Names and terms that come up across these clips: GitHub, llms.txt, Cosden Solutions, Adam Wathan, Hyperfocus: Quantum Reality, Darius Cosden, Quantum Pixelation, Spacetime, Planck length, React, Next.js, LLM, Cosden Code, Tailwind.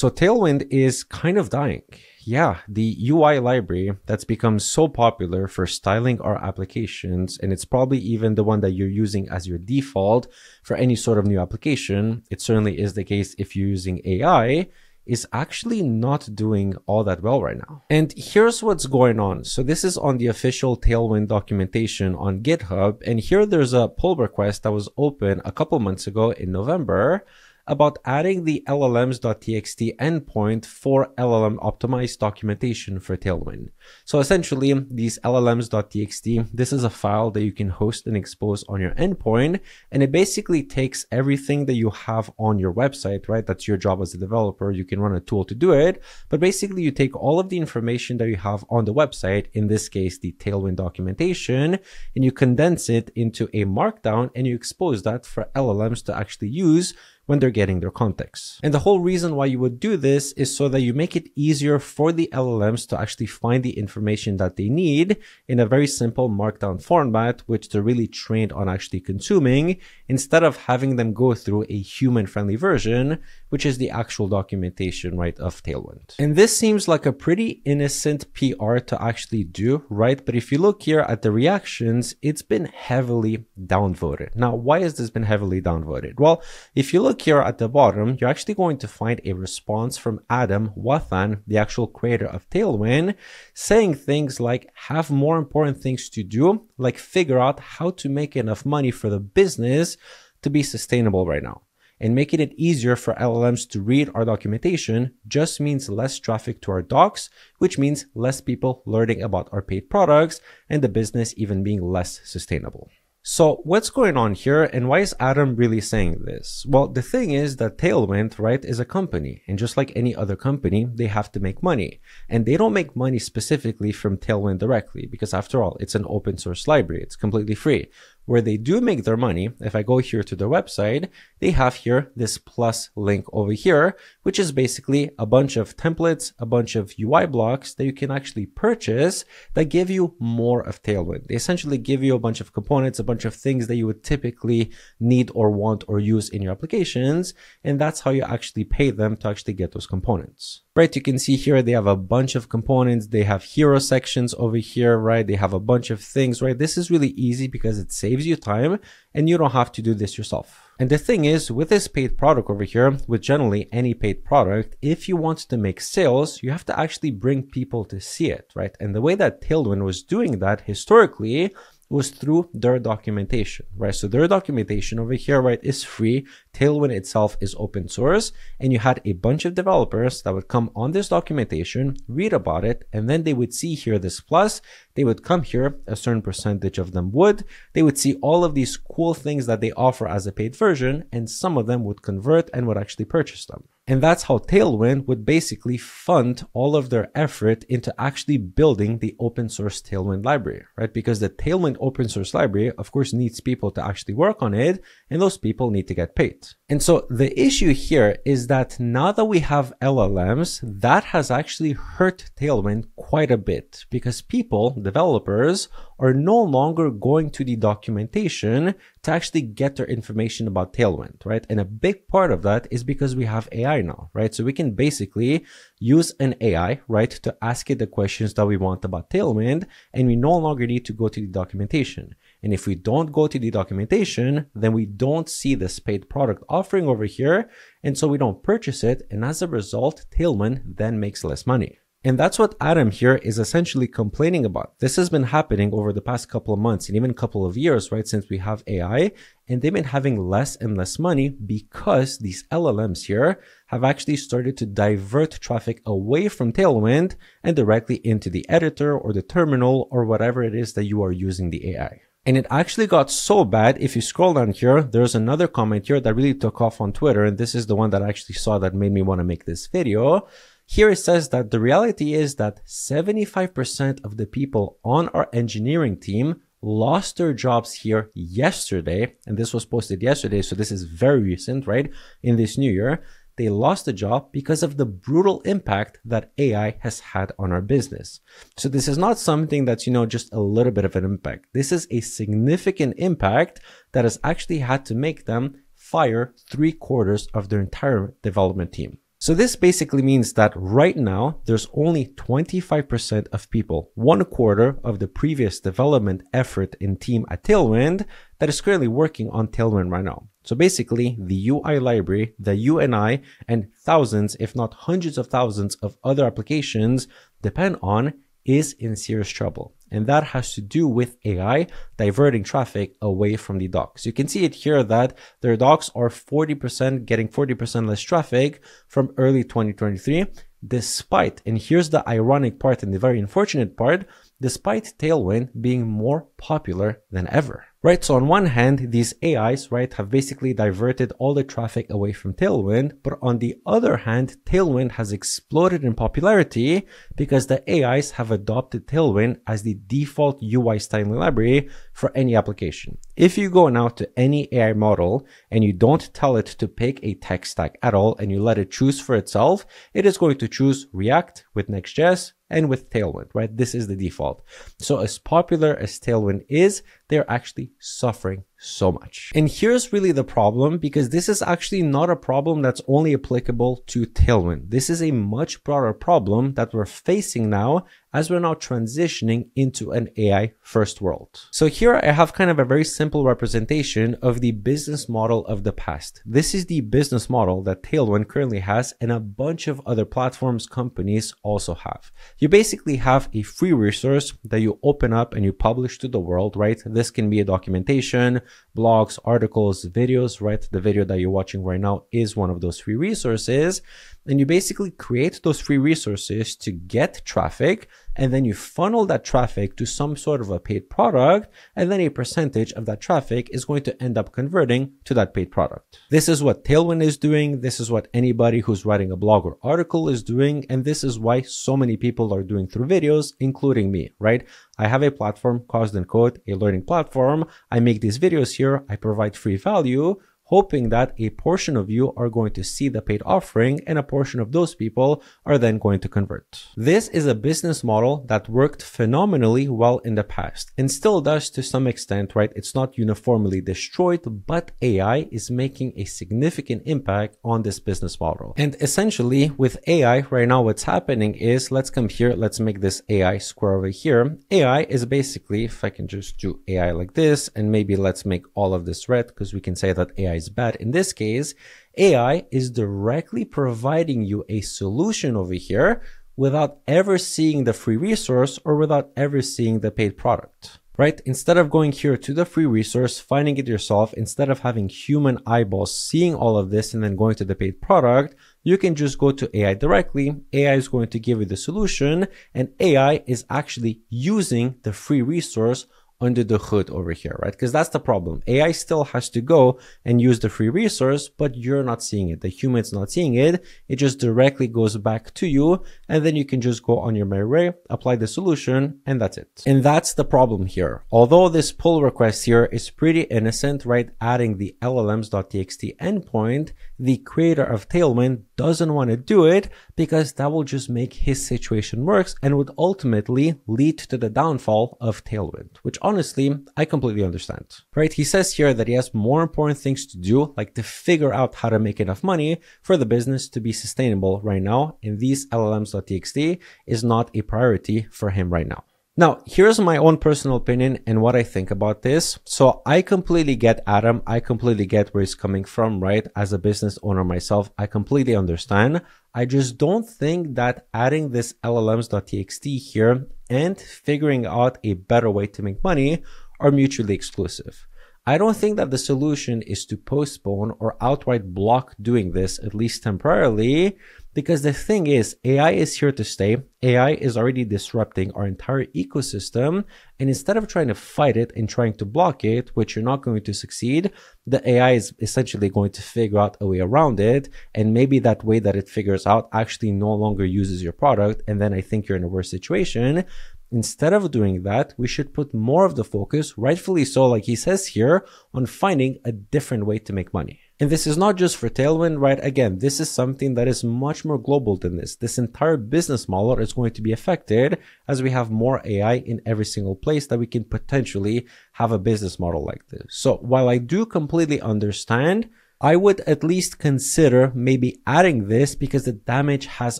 So Tailwind is kind of dying. Yeah, the UI library that's become so popular for styling our applications, and it's probably even the one that you're using as your default for any sort of new application. It certainly is the case if you're using AI, is actually not doing all that well right now. And here's what's going on. So this is on the official Tailwind documentation on GitHub. And here there's a pull request that was open a couple months ago in November about adding the llms.txt endpoint for LLM optimized documentation for Tailwind. So essentially these llms.txt, this is a file that you can host and expose on your endpoint. And it basically takes everything that you have on your website, right? That's your job as a developer. You can run a tool to do it, but basically you take all of the information that you have on the website, in this case, the Tailwind documentation, and you condense it into a markdown and you expose that for LLMs to actually use when they're getting their context. And the whole reason why you would do this is so that you make it easier for the LLMs to actually find the information that they need in a very simple markdown format, which they're really trained on actually consuming, instead of having them go through a human-friendly version, which is the actual documentation, right, of Tailwind. And this seems like a pretty innocent PR to actually do, right? But if you look here at the reactions, it's been heavily downvoted. Now, why has this been heavily downvoted? Well, if you look here at the bottom, you're actually going to find a response from Adam Wathan, the actual creator of Tailwind, saying things like, have more important things to do, like figure out how to make enough money for the business to be sustainable right now. And making it easier for LLMs to read our documentation just means less traffic to our docs, which means less people learning about our paid products and the business even being less sustainable. So what's going on here, and why is Adam really saying this? Well, the thing is that Tailwind, right, is a company, and just like any other company, they have to make money. And they don't make money specifically from Tailwind directly, because after all, it's an open source library. It's completely free. Where they do make their money, if I go here to their website, they have here this plus link over here, which is basically a bunch of templates, a bunch of UI blocks that you can actually purchase that give you more of Tailwind. They essentially give you a bunch of components, a bunch of things that you would typically need or want or use in your applications. And that's how you actually pay them to actually get those components. Right, you can see here they have a bunch of components, they have hero sections over here, right? They have a bunch of things, right? This is really easy because it saves you time and you don't have to do this yourself. And the thing is, with this paid product over here, with generally any paid product, if you want to make sales, you have to actually bring people to see it, right? And the way that Tailwind was doing that historically was through their documentation, right? So their documentation over here, right, is free. Tailwind itself is open source, and you had a bunch of developers that would come on this documentation, read about it, and then they would see here this plus, they would come here, a certain percentage of them would, they would see all of these cool things that they offer as a paid version, and some of them would convert and would actually purchase them. And that's how Tailwind would basically fund all of their effort into actually building the open source Tailwind library, right? Because the Tailwind open source library, of course, needs people to actually work on it, and those people need to get paid. And so the issue here is that now that we have LLMs, that has actually hurt Tailwind quite a bit because people, developers, are no longer going to the documentation to actually get their information about Tailwind, right? And a big part of that is because we have AI now, right? So we can basically use an AI, right, to ask it the questions that we want about Tailwind, and we no longer need to go to the documentation. And if we don't go to the documentation, then we don't see this paid product offering over here, and so we don't purchase it, and as a result, Tailwind then makes less money. And that's what Adam here is essentially complaining about. This has been happening over the past couple of months and even couple of years, right, since we have AI, and they've been having less and less money because these LLMs here have actually started to divert traffic away from Tailwind and directly into the editor or the terminal or whatever it is that you are using the AI. And it actually got so bad, if you scroll down here, there's another comment here that really took off on Twitter, and this is the one that I actually saw that made me want to make this video. Here it says that the reality is that 75% of the people on our engineering team lost their jobs here yesterday. And this was posted yesterday, so this is very recent, right? In this new year, they lost the job because of the brutal impact that AI has had on our business. So this is not something that's, you know, just a little bit of an impact. This is a significant impact that has actually had to make them fire 3/4 of their entire development team. So this basically means that right now, there's only 25% of people, 1/4 of the previous development effort in team at Tailwind, that is currently working on Tailwind right now. So basically, the UI library, the UNI, and thousands, if not hundreds of thousands of other applications depend on is in serious trouble. And that has to do with AI diverting traffic away from the docs. You can see it here that their docs are 40%, getting 40% less traffic from early 2023, despite, and here's the ironic part and the very unfortunate part, despite Tailwind being more popular than ever. Right, so on one hand, these AIs, right, have basically diverted all the traffic away from Tailwind, but on the other hand, Tailwind has exploded in popularity because the AIs have adopted Tailwind as the default UI styling library for any application. If you go now to any AI model and you don't tell it to pick a tech stack at all and you let it choose for itself, it is going to choose React with Next.js, and with Tailwind, right? This is the default. So as popular as Tailwind is, they're actually suffering so much. And here's really the problem, because this is actually not a problem that's only applicable to Tailwind. This is a much broader problem that we're facing now as we're now transitioning into an AI first world. So here I have kind of a very simple representation of the business model of the past. This is the business model that Tailwind currently has, and a bunch of other platforms, companies also have. You basically have a free resource that you open up and you publish to the world, right? This can be a documentation, blogs, articles, videos, right? The video that you're watching right now is one of those free resources. And you basically create those free resources to get traffic, and then you funnel that traffic to some sort of a paid product, and then a percentage of that traffic is going to end up converting to that paid product. This is what Tailwind is doing. This is what anybody who's writing a blog or article is doing. And this is why so many people are doing through videos, including me, right? I have a platform, Cosden Code, a learning platform. I make these videos here. I provide free value, hoping that a portion of you are going to see the paid offering and a portion of those people are then going to convert. This is a business model that worked phenomenally well in the past and still does to some extent, right? It's not uniformly destroyed, but AI is making a significant impact on this business model. And essentially with AI right now, what's happening is, let's come here, let's make this AI square over here. AI is basically, if I can just do AI like this, and maybe let's make all of this red because we can say that AI is bad. In this case, AI is directly providing you a solution over here without ever seeing the free resource or without ever seeing the paid product, right? Instead of going here to the free resource, finding it yourself, instead of having human eyeballs seeing all of this and then going to the paid product, you can just go to AI directly. AI is going to give you the solution, and AI is actually using the free resource under the hood over here, right? Because that's the problem. AI still has to go and use the free resource, but you're not seeing it. The human's not seeing it. It just directly goes back to you. And then you can just go on your merry way, apply the solution, and that's it. And that's the problem here. Although this pull request here is pretty innocent, right? Adding the llms.txt endpoint, the creator of Tailwind doesn't want to do it because that will just make his situation worse and would ultimately lead to the downfall of Tailwind, which honestly, I completely understand, right? He says here that he has more important things to do, like to figure out how to make enough money for the business to be sustainable right now. And these llms.txt is not a priority for him right now. Now, here's my own personal opinion and what I think about this. So I completely get Adam. I completely get where he's coming from, right? As a business owner myself, I completely understand. I just don't think that adding this llms.txt here and figuring out a better way to make money are mutually exclusive. I don't think that the solution is to postpone or outright block doing this, at least temporarily, because the thing is, AI is here to stay. AI is already disrupting our entire ecosystem. And instead of trying to fight it and trying to block it, which you're not going to succeed, the AI is essentially going to figure out a way around it. And maybe that way that it figures out actually no longer uses your product. And then I think you're in a worse situation. Instead of doing that, we should put more of the focus, rightfully so, like he says here, on finding a different way to make money. And this is not just for Tailwind, right? Again, this is something that is much more global than this. This entire business model is going to be affected as we have more AI in every single place that we can potentially have a business model like this. So while I do completely understand I would at least consider maybe adding this because the damage has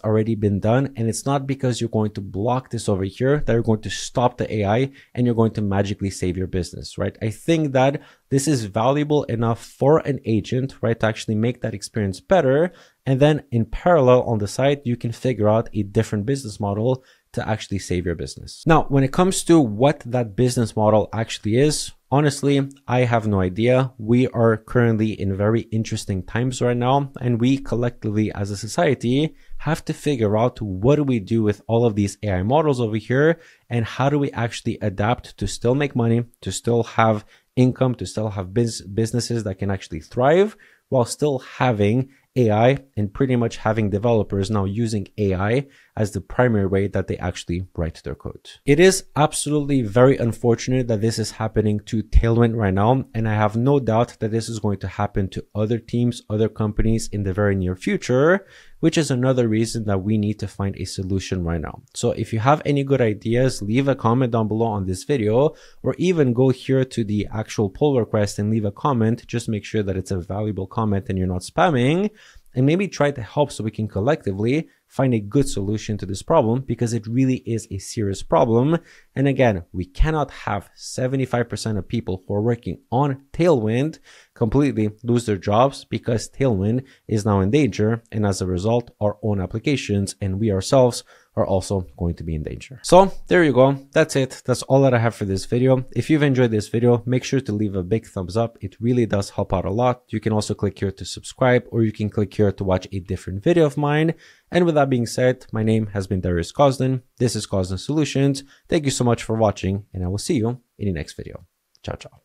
already been done, and it's not because you're going to block this over here that you're going to stop the AI and you're going to magically save your business, right? I think that this is valuable enough for an agent, right, to actually make that experience better. And then in parallel on the side, you can figure out a different business model to actually save your business. Now, when it comes to what that business model actually is, honestly, I have no idea. We are currently in very interesting times right now, and we collectively as a society have to figure out what do we do with all of these AI models over here, and how do we actually adapt to still make money, to still have income, to still have businesses that can actually thrive while still having AI and pretty much having developers now using AI as the primary way that they actually write their code. It is absolutely very unfortunate that this is happening to Tailwind right now, and I have no doubt that this is going to happen to other teams, other companies in the very near future, which is another reason that we need to find a solution right now. So if you have any good ideas, leave a comment down below on this video, or even go here to the actual pull request and leave a comment. Just make sure that it's a valuable comment and you're not spamming, and maybe try to help so we can collectively find a good solution to this problem, because it really is a serious problem. And again, we cannot have 75% of people who are working on Tailwind completely lose their jobs because Tailwind is now in danger. And as a result, our own applications and we ourselves are also going to be in danger. So there you go. That's it. That's all that I have for this video. If you've enjoyed this video, make sure to leave a big thumbs up. It really does help out a lot. You can also click here to subscribe, or you can click here to watch a different video of mine. And with that being said, my name has been Darius Cosden. This is Cosden Solutions. Thank you so much for watching, and I will see you in the next video. Ciao, ciao.